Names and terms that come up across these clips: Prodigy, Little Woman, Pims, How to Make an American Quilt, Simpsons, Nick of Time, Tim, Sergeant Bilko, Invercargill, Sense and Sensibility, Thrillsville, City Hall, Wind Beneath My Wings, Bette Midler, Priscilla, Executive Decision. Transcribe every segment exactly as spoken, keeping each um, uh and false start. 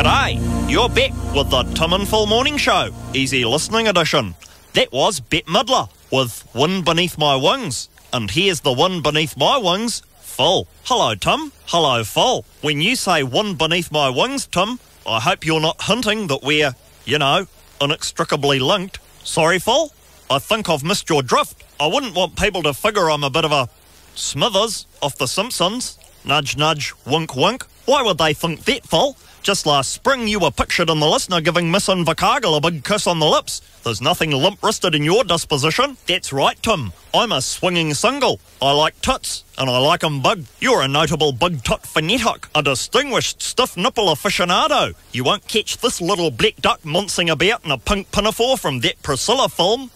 G'day, you're Bette with the Tim and Phil Morning Show, Easy Listening Edition. That was Bette Midler with Wind Beneath My Wings. And here's the wind beneath my wings, Phil. Hello, Tim. Hello, Phil. When you say wind beneath my wings, Tim, I hope you're not hinting that we're, you know, inextricably linked. Sorry, Phil. I think I've missed your drift. I wouldn't want people to figure I'm a bit of a Smithers off the Simpsons. Nudge, nudge, wink, wink. Why would they think that, Phil? Just last spring you were pictured in The Listener giving Miss Invercargill a big kiss on the lips. There's nothing limp-wristed in your disposition. That's right, Tim. I'm a swinging single. I like tits, and I like 'em big. You're a notable big-tit fanatic, a distinguished stiff-nipple aficionado. You won't catch this little black duck mincing about in a pink pinafore from that Priscilla film.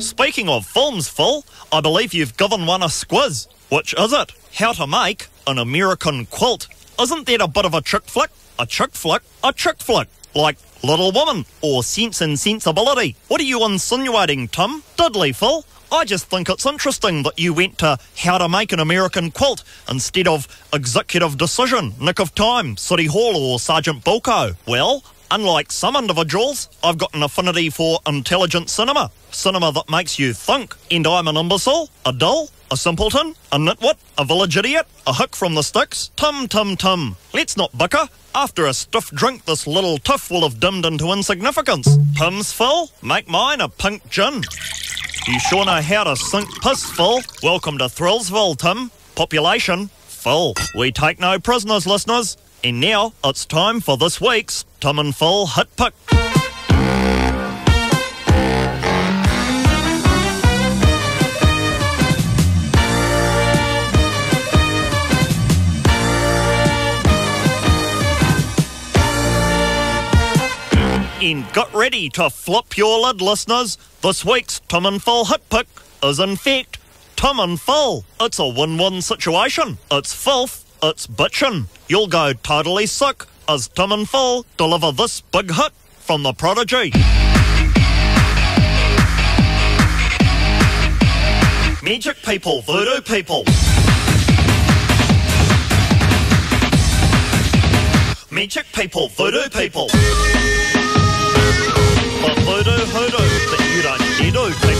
Speaking of films, Phil, I believe you've given one a squiz. Which is it? How to Make an American Quilt. Isn't that a bit of a chick flick? A chick flick? A chick flick. Like Little Woman or Sense and Sensibility. What are you insinuating, Tim? Diddly, Phil. I just think it's interesting that you went to How to Make an American Quilt instead of Executive Decision, Nick of Time, City Hall or Sergeant Bilko. Well, unlike some individuals, I've got an affinity for intelligent cinema. Cinema that makes you think. And I'm an imbecile, a dull, a simpleton, a nitwit, a village idiot, a hick from the sticks. Tum, tum, tum. Let's not bicker. After a stiff drink, this little tiff will have dimmed into insignificance. Pims, Phil. Make mine a pink gin. You sure know how to sink piss, Phil. Welcome to Thrillsville, Tim. Population, Phil. We take no prisoners, listeners. And now, it's time for this week's Tim and Phil Hit Pick. And get ready to flip your lid, listeners. This week's Tim and Phil Hit Pick is, in fact, Tim and Phil. It's a win-win situation. It's filth, it's bitchin'. You'll go totally sick as Tim and Phil deliver this big hit from the Prodigy. Magic people, voodoo people. Magic people, voodoo people. Voodoo hoodoo that you don't need to.